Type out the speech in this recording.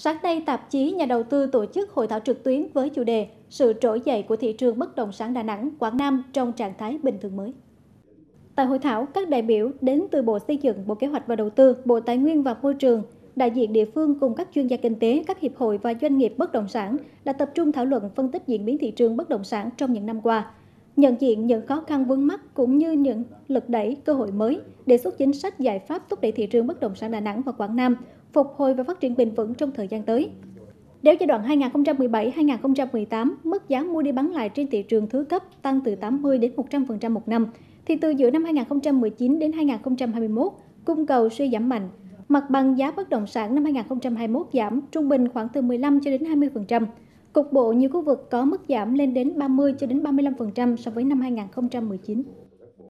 Sáng nay, tạp chí Nhà đầu tư tổ chức hội thảo trực tuyến với chủ đề Sự trỗi dậy của thị trường bất động sản Đà Nẵng, Quảng Nam trong trạng thái bình thường mới. Tại hội thảo, các đại biểu đến từ Bộ Xây dựng, Bộ Kế hoạch và Đầu tư, Bộ Tài nguyên và Môi trường, đại diện địa phương cùng các chuyên gia kinh tế, các hiệp hội và doanh nghiệp bất động sản đã tập trung thảo luận phân tích diễn biến thị trường bất động sản trong những năm qua, nhận diện những khó khăn vướng mắc cũng như những lực đẩy cơ hội mới, đề xuất chính sách giải pháp thúc đẩy thị trường bất động sản Đà Nẵng và Quảng Nam phục hồi và phát triển bền vững trong thời gian tới. Nếu giai đoạn 2017-2018 mức giá mua đi bán lại trên thị trường thứ cấp tăng từ 80 đến 100% một năm, thì từ giữa năm 2019 đến 2021, cung cầu suy giảm mạnh. Mặt bằng giá bất động sản năm 2021 giảm trung bình khoảng từ 15 cho đến 20%. Cục bộ nhiều khu vực có mức giảm lên đến 30 cho đến 35% so với năm 2019.